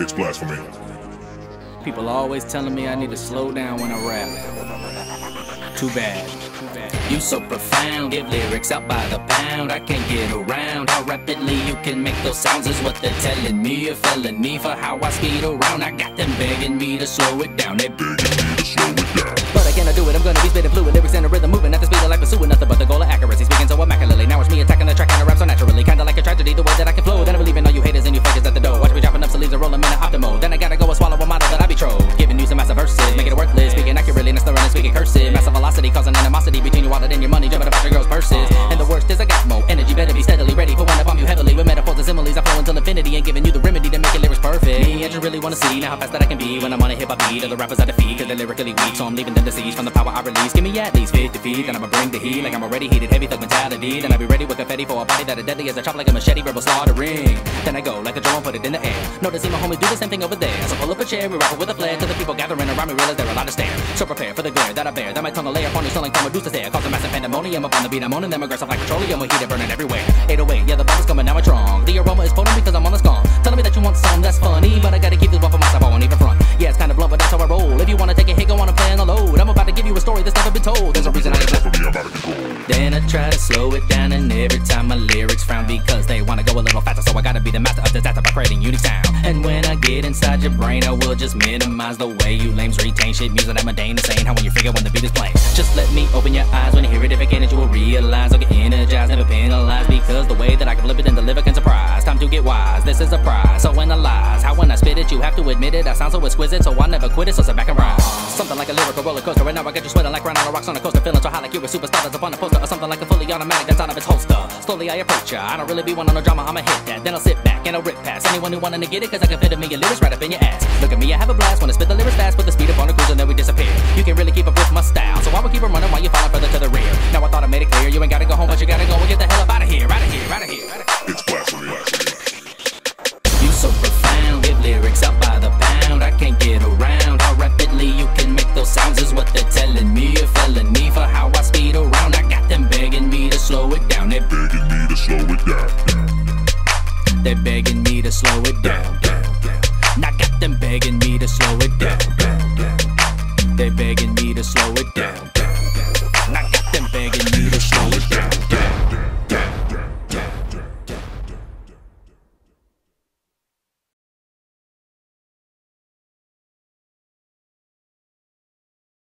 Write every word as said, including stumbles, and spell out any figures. It's blasphemy. People always telling me I need to slow down when I rap. Too bad. Too bad. You so profound, give lyrics out by the pound. I can't get around. How rapidly you can make those sounds is what they're telling me. A felony for how I speed around. I got them begging me to slow it down. They begging me to slow it down. But I cannot do it. I'm gonna be spitting fluid lyrics and a rhythm moving at the speed of life, pursuing nothing but the goal of accuracy. Speaking so immaculately. Now it's me attacking the track and I rap so naturally. Kinda like a tragedy, the way that I can flow. Then I believe in all you haters and you fakers at the door. Watch me dropping up sleeves and rolling in an optimal. Then I gotta go and swallow a model that I be trolled. Giving you some massive verses, making it worthless. Speaking accurately, not slurring and speaking cursive. Massive velocity causing animosity between your wallet and your money. Jumping about your girls' purses. And the worst is I got more energy, better be steadily ready for when I bomb you heavily with metaphors and similes. I flow until infinity and giving you the remedy to make your lyrics perfect. Me, I just really wanna see now how fast that I can be when I'm on a hip hop beat. Other rappers I defeat because they're lyrically weak, so I'm leaving them deceased from the power I release. Give me at least fifty feet, then I'ma bring the heat like I'm already heated, heavy thug mentality. Then I be ready with confetti for a body that is deadly as a chop like a machete, verbal slaughtering. Then I go like a drone, put it in the air. Noticing my homies do the same thing over there, so pull up a chair, we rock it with a flare. To the people gathering around me, realize there are a lot of stare. So prepare for the glare that I bear. That my tongue a layer, phony selling from Medusa's hair. Cause a massive pandemonium upon the beat, I'm owning them aggressive like petroleum. With heat burning everywhere. eight oh eight, yeah the bomb is coming, now it's wrong. The aroma is potent because I'm on the scum. Telling me that you want some, that's funny, but I gotta keep this one for myself. I won't even front. Yeah, it's kind of blunt, but that's how I roll. If you wanna take a hit, go on and play on the load. I'm about to give you a story that's never been told. There's a reason I ain't left for me, I'm out of control. Then I try to slow it down, and every time my lyrics frown because they wanna go a little faster. So I gotta be the master of disaster by creating unique sound. And when I get inside your brain, I will just minimize the way you lames retain shit. Music that mundane, insane. How when you figure when the beat is playing? Just let me open your eyes when you hear it. If it can't, you will realize I'll get energized, never penalized because the way that I can flip it and deliver can surprise. Time to get wise. This is a prize. So analyze how when I spit it, you have to admit it. I sound so exquisite, so I never quit it. So sit back and rhyme. Something like a lyrical roller coaster, and now I get you sweating like riding on rocks on a coaster, feeling so high like you're a superstar that's upon a poster, or something like a fully automatic that's out of its holster. Slowly I approach ya. I don't really be one on no drama. I'ma hit that, then I'll sit back and I'll rip past anyone who wanting to get it, cause I can fit a million lyrics right up in your ass. Look at me, I have a blast. Wanna spit the lyrics fast, put the speed up on the cruise and then we disappear. You can really keep up with my style, so I will keep them running while you falling further to the rear. Now I thought I made it clear, you ain't gotta go home, but you gotta go and get the hell up out of here, out of here, out of here. It's blasphemy. You so profound, give lyrics out by the pound. I can't get around. How rapidly you can make those sounds is what they're telling me. A felony for how I speed around. I got them begging me to slow it down. They're begging me to slow it down. They're begging me to slow it down. I got them begging me to slow it down. They're begging me to slow it down.